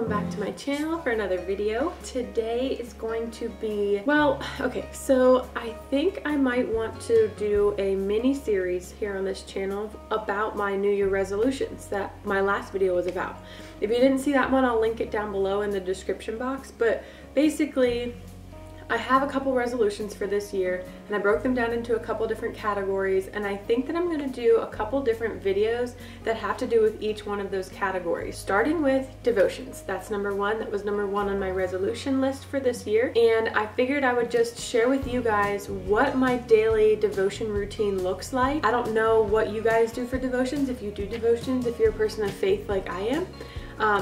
welcome back to my channel for another video. Today is going to be, well, okay, so I think I might want to do a mini series here on this channel about my New Year resolutions that my last video was about. If you didn't see that one, I'll link it down below in the description box, but basically I have a couple resolutions for this year and I broke them down into a couple different categories, and I think that I'm gonna do a couple different videos that have to do with each one of those categories. Starting with devotions, that's number one. That was number one on my resolution list for this year, and I figured I would just share with you guys what my daily devotion routine looks like. I don't know what you guys do for devotions, if you do devotions, if you're a person of faith like I am.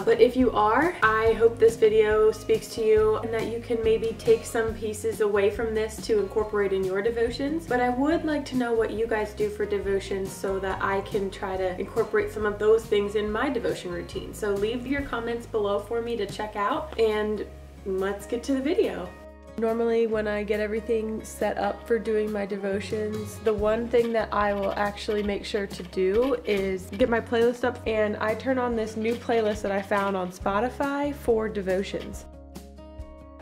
But if you are, I hope this video speaks to you and that you can maybe take some pieces away from this to incorporate in your devotions. But I would like to know what you guys do for devotions so that I can try to incorporate some of those things in my devotion routine. So leave your comments below for me to check out, and let's get to the video. Normally when I get everything set up for doing my devotions, the one thing that I will actually make sure to do is get my playlist up, and I turn on this new playlist that I found on Spotify for devotions.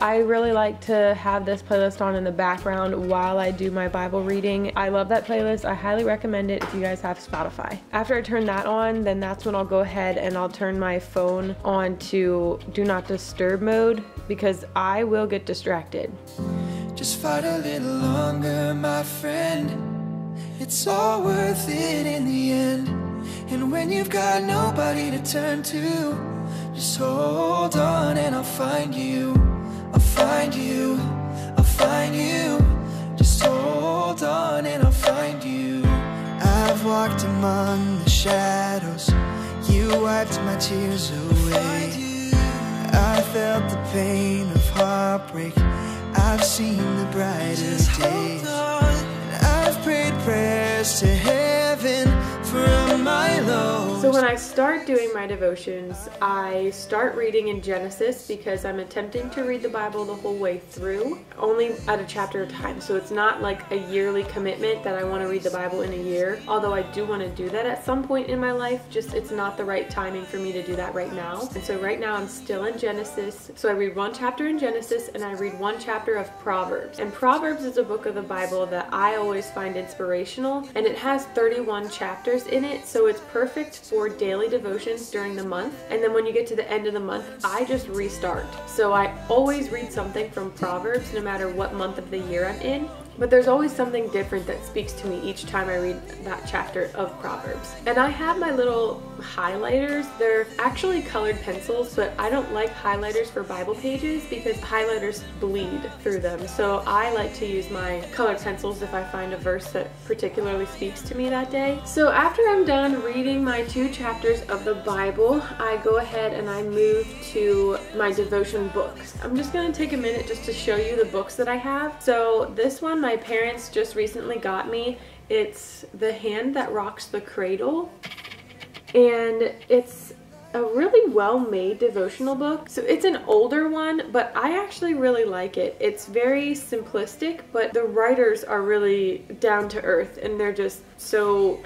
I really like to have this playlist on in the background while I do my Bible reading. I love that playlist. I highly recommend it if you guys have Spotify. After I turn that on, then that's when I'll go ahead and I'll turn my phone on to do not disturb mode, because I will get distracted. Just fight a little longer, my friend. It's all worth it in the end. And when you've got nobody to turn to, just hold on and I'll find you. I'll find you, just hold on and I'll find you. I've walked among the shadows, you wiped my tears away. I felt the pain of heartbreak, I've seen the brightest days. I've prayed prayers to heaven from my lows. So when I start doing my devotions, I start reading in Genesis, because I'm attempting to read the Bible the whole way through, only at a chapter at a time. So it's not like a yearly commitment that I want to read the Bible in a year, although I do want to do that at some point in my life, just it's not the right timing for me to do that right now. And so right now I'm still in Genesis. So I read one chapter in Genesis and I read one chapter of Proverbs. And Proverbs is a book of the Bible that I always find inspirational, and it has 31 chapters in it, so it's perfect for daily devotions during the month. And then when you get to the end of the month, I just restart. So I always read something from Proverbs no matter what month of the year I'm in, but there's always something different that speaks to me each time I read that chapter of Proverbs. And I have my little highlighters. They're actually colored pencils, but I don't like highlighters for Bible pages because highlighters bleed through them. So I like to use my colored pencils if I find a verse that particularly speaks to me that day. So after I'm done reading my two chapters of the Bible, I go ahead and I move to my devotion books. I'm just gonna take a minute just to show you the books that I have. So this one, my parents just recently got me. It's The Hand That Rocks the Cradle, and it's a really well-made devotional book. So it's an older one, but I actually really like it. It's very simplistic, but the writers are really down to earth, and they're just so,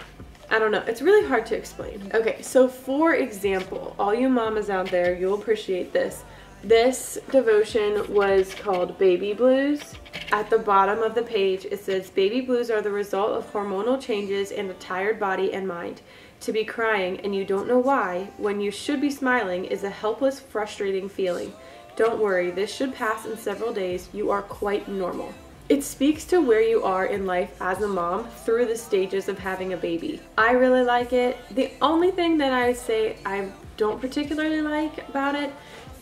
I don't know, it's really hard to explain. Okay, so for example, all you mamas out there, you'll appreciate this. This devotion was called Baby Blues. At the bottom of the page, it says, "Baby blues are the result of hormonal changes in a tired body and mind. To be crying and you don't know why, when you should be smiling, is a helpless, frustrating feeling. Don't worry, this should pass in several days. You are quite normal." It speaks to where you are in life as a mom through the stages of having a baby. I really like it. The only thing that I say I don't particularly like about it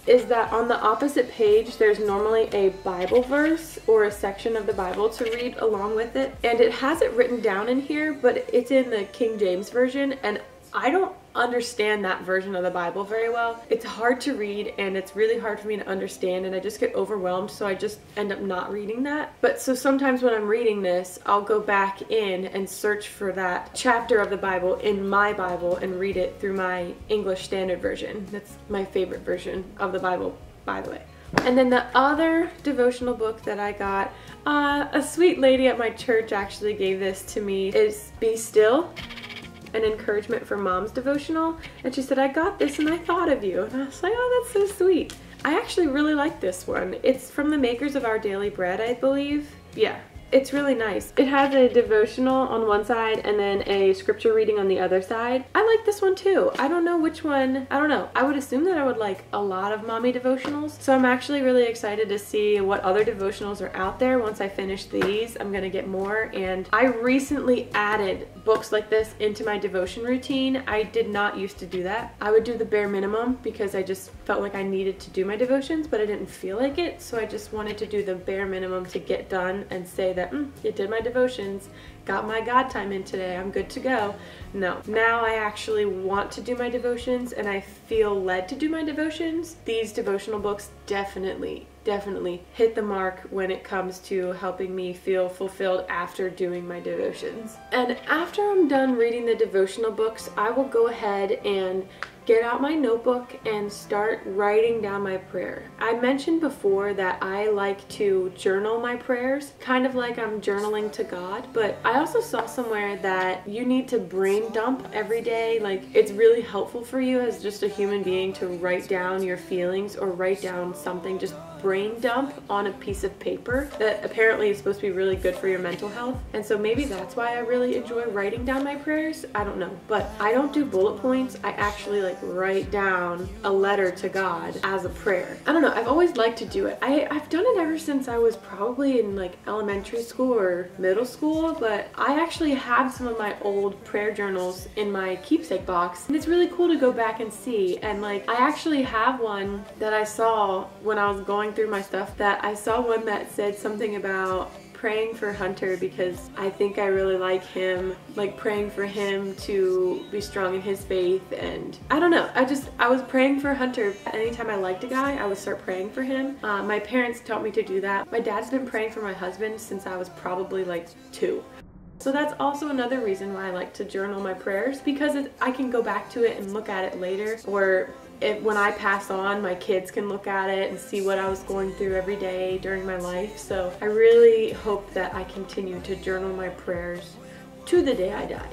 is that on the opposite page there's normally a Bible verse or a section of the Bible to read along with it, and it has it written down in here, but it's in the King James Version, and I don't understand that version of the Bible very well. It's hard to read and it's really hard for me to understand, and I just get overwhelmed, so I just end up not reading that. But so sometimes when I'm reading this, I'll go back in and search for that chapter of the Bible in my Bible and read it through my English Standard Version. That's my favorite version of the Bible, by the way. And then the other devotional book that I got, a sweet lady at my church actually gave this to me, is Be Still. an encouragement for mom's devotional, and she said, I got this and I thought of you. And I was like, oh, that's so sweet. I actually really like this one. It's from the makers of Our Daily Bread, I believe. Yeah, it's really nice. It has a devotional on one side and then a scripture reading on the other side. I like this one too. I don't know which one. I don't know. I would assume that I would like a lot of mommy devotionals. So I'm actually really excited to see what other devotionals are out there. Once I finish these, I'm gonna get more. And I recently added books like this into my devotion routine. I did not used to do that. I would do the bare minimum because I just felt like I needed to do my devotions, but I didn't feel like it. So I just wanted to do the bare minimum to get done and say that I did my devotions, got my God time in today, I'm good to go. No, now I actually want to do my devotions and I feel led to do my devotions. These devotional books definitely hit the mark when it comes to helping me feel fulfilled after doing my devotions. And after I'm done reading the devotional books, I will go ahead and get out my notebook and start writing down my prayer. I mentioned before that I like to journal my prayers, kind of like I'm journaling to God, but I also saw somewhere that you need to brain dump every day. Like, it's really helpful for you as just a human being to write down your feelings or write down something, just brain dump on a piece of paper. That apparently is supposed to be really good for your mental health, and so maybe that's why I really enjoy writing down my prayers. I don't know, but I don't do bullet points. I actually like write down a letter to God as a prayer. I don't know, I've always liked to do it. I've done it ever since I was probably in like elementary school or middle school, but I actually have some of my old prayer journals in my keepsake box, and it's really cool to go back and see. And like, I actually have one that I saw when I was going through my stuff, that I saw one that said something about praying for Hunter because I think I really like him, like praying for him to be strong in his faith. And I don't know, I was praying for Hunter. Anytime I liked a guy, I would start praying for him. My parents taught me to do that. My dad's been praying for my husband since I was probably like 2. So that's also another reason why I like to journal my prayers, because I can go back to it and look at it later, or when I pass on, my kids can look at it and see what I was going through every day during my life. So I really hope that I continue to journal my prayers to the day I die.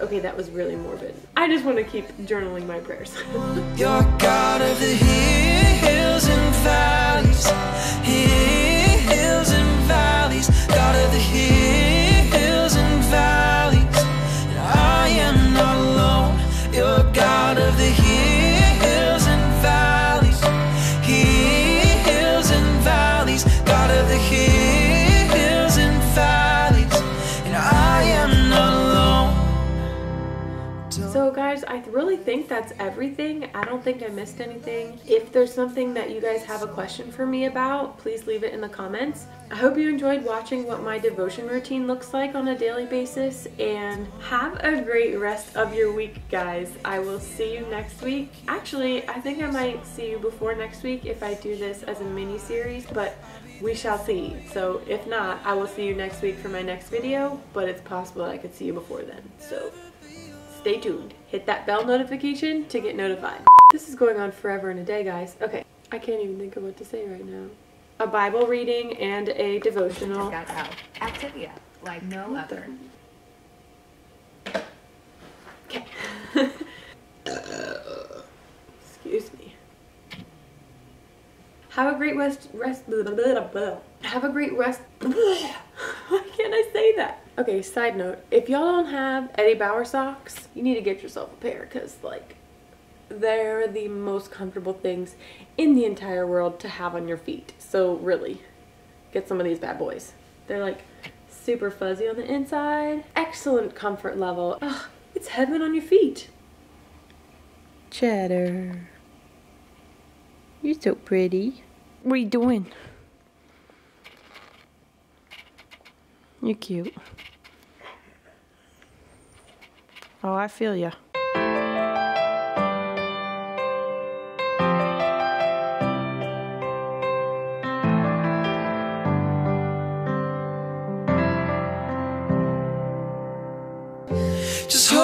Okay, that was really morbid. I just want to keep journaling my prayers. Your God of the hills and valleys, hills and valleys, God of the hills and valleys, and I am not alone. Your God of the hills. So guys, I really think that's everything. I don't think I missed anything. If there's something that you guys have a question for me about, please leave it in the comments. I hope you enjoyed watching what my devotion routine looks like on a daily basis, and have a great rest of your week, guys. I will see you next week. Actually, I think I might see you before next week if I do this as a mini series, but we shall see. So if not, I will see you next week for my next video, but it's possible I could see you before then. So stay tuned. Hit that bell notification to get notified. This is going on forever and a day, guys. Okay, I can't even think of what to say right now. A Bible reading and a devotional. Check out Activia, like no other. Okay. Excuse me. Have a great rest. Blah, blah, blah, blah. Have a great rest. Why can't I say that? Okay, side note, if y'all don't have Eddie Bauer socks, you need to get yourself a pair, because like, they're the most comfortable things in the entire world to have on your feet. So really, get some of these bad boys. They're like super fuzzy on the inside, excellent comfort level. Ugh, it's heaven on your feet. Cheddar, you're so pretty. What are you doing? You're cute. Oh, I feel ya. Just